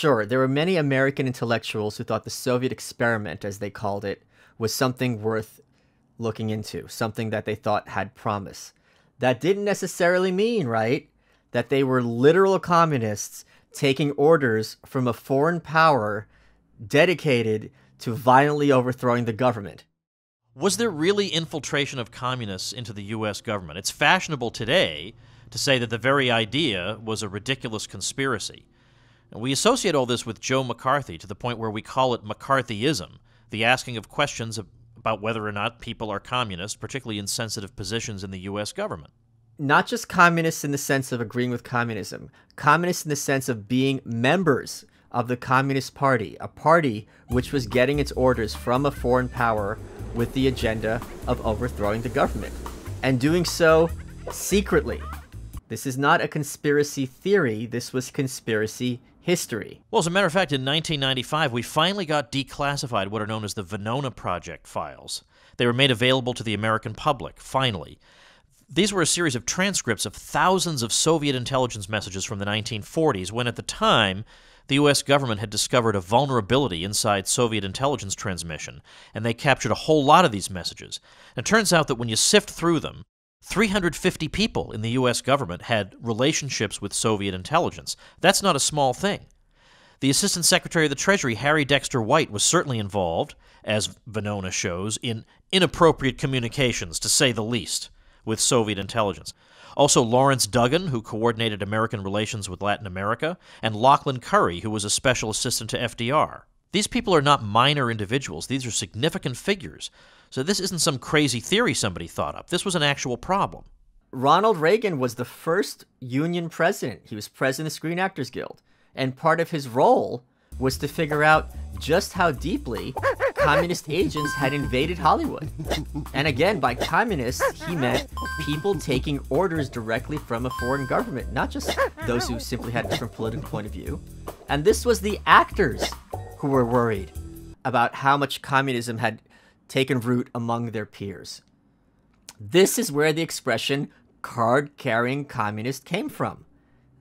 Sure, there were many American intellectuals who thought the Soviet experiment, as they called it, was something worth looking into, something that they thought had promise. That didn't necessarily mean, right, that they were literal communists taking orders from a foreign power dedicated to violently overthrowing the government. Was there really infiltration of communists into the U.S. government? It's fashionable today to say that the very idea was a ridiculous conspiracy. And we associate all this with Joe McCarthy to the point where we call it McCarthyism, the asking of questions about whether or not people are communists, particularly in sensitive positions in the U.S. government. Not just communists in the sense of agreeing with communism, communists in the sense of being members of the Communist Party, a party which was getting its orders from a foreign power with the agenda of overthrowing the government, and doing so secretly. This is not a conspiracy theory, this was conspiracy history. Well, as a matter of fact, in 1995, we finally got declassified what are known as the Venona Project files. They were made available to the American public, finally. These were a series of transcripts of thousands of Soviet intelligence messages from the 1940s, when at the time, the U.S. government had discovered a vulnerability inside Soviet intelligence transmission, and they captured a whole lot of these messages. And it turns out that when you sift through them, 350 people in the U.S. government had relationships with Soviet intelligence. That's not a small thing. The Assistant Secretary of the Treasury, Harry Dexter White, was certainly involved, as Venona shows, in inappropriate communications, to say the least, with Soviet intelligence. Also, Lawrence Duggan, who coordinated American relations with Latin America, and Lachlan Curry, who was a special assistant to FDR. These people are not minor individuals. These are significant figures. So this isn't some crazy theory somebody thought up. This was an actual problem. Ronald Reagan was the first union president. He was president of the Screen Actors Guild. And part of his role was to figure out just how deeply communist agents had invaded Hollywood. And again, by communists, he meant people taking orders directly from a foreign government, not just those who simply had a different political point of view. And this was the actors who were worried about how much communism had taken root among their peers. This is where the expression card-carrying communist came from.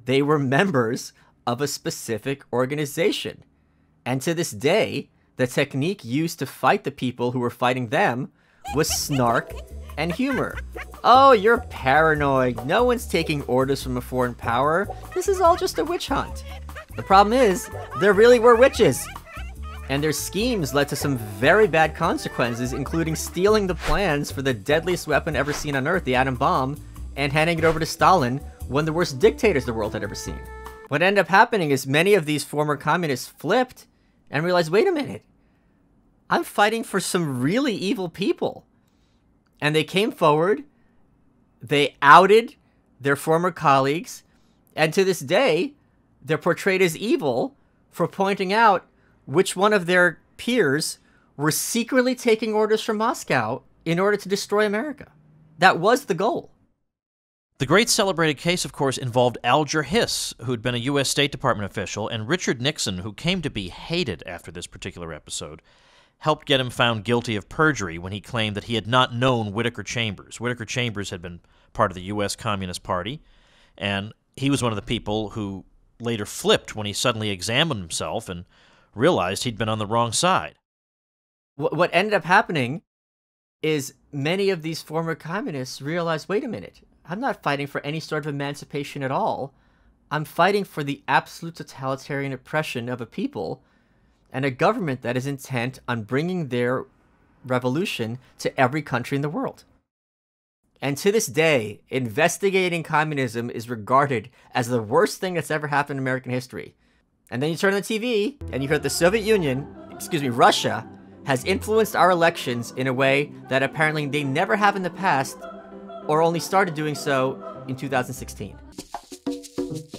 They were members of a specific organization. And to this day, the technique used to fight the people who were fighting them was snark and humor. Oh, you're paranoid. No one's taking orders from a foreign power. This is all just a witch hunt. The problem is, there really were witches. And their schemes led to some very bad consequences, including stealing the plans for the deadliest weapon ever seen on Earth, the atom bomb, and handing it over to Stalin, one of the worst dictators the world had ever seen. What ended up happening is many of these former communists flipped and realized, wait a minute, I'm fighting for some really evil people. And they came forward, they outed their former colleagues, and to this day, they're portrayed as evil for pointing out which one of their peers were secretly taking orders from Moscow in order to destroy America. That was the goal. The great celebrated case, of course, involved Alger Hiss, who'd been a U.S. State Department official, and Richard Nixon, who came to be hated after this particular episode, helped get him found guilty of perjury when he claimed that he had not known Whitaker Chambers. Whitaker Chambers had been part of the U.S. Communist Party, and he was one of the people who later flipped when he suddenly examined himself and realized he'd been on the wrong side. What ended up happening is many of these former communists realized, wait a minute, I'm not fighting for any sort of emancipation at all. I'm fighting for the absolute totalitarian oppression of a people and a government that is intent on bringing their revolution to every country in the world. And to this day, investigating communism is regarded as the worst thing that's ever happened in American history. And then you turn on the TV and you hear the Soviet Union, excuse me, Russia, has influenced our elections in a way that apparently they never have in the past, or only started doing so in 2016.